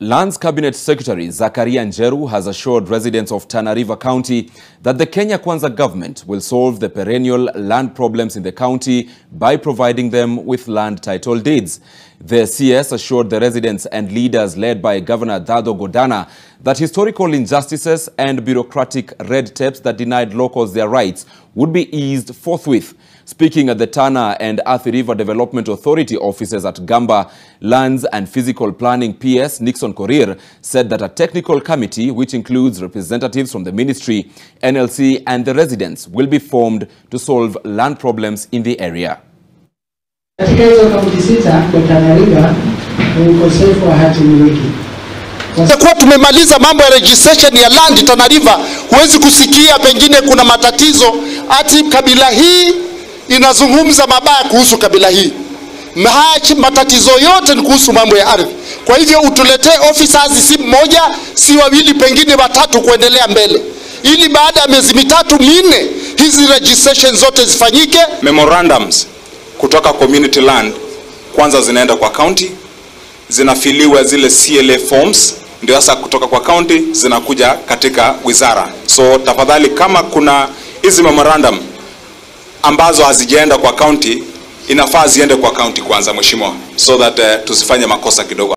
Lands Cabinet Secretary Zachary Njeru has assured residents of Tana River County that the Kenya Kwanza government will solve the perennial land problems in the county by providing them with land title deeds. The CS assured the residents and leaders led by Governor Dado Godana that historical injustices and bureaucratic red tapes that denied locals their rights would be eased forthwith. Speaking at the Tana and Athi River Development Authority offices at Gamba, Lands and Physical Planning PS Nixon Korir said that a technical committee, which includes representatives from the ministry, NLC and the residents, will be formed to solve land problems in the area. Katika hizo kaunti sita kwa Tana River ni ukosefu wa hati miliki. Kwa tumemaliza mambo ya registration ya land Tana River, huwezi kusikia pengine kuna matatizo ati kabila hii inazungumza mabaya kuhusu kabila hii. Matatizo yote ni kuhusu mambo ya ardhi. Kwa hivyo utuletee officers si mmoja, si wawili, pengine watatu kuendelea mbele. Ili baada ya miezi mitatu minne hizi registration zote zifanyike. Memorandums kutoka community land kwanza zinaenda kwa county, zinafiliwa zile CLA forms, ndio hasa kutoka kwa county zinakuja katika wizara. So tafadhali kama kuna hizi memorandum ambazo hazijaenda kwa county, inafaa ziende kwa county kwanza mheshimiwa, so that tusifanye makosa kidogo.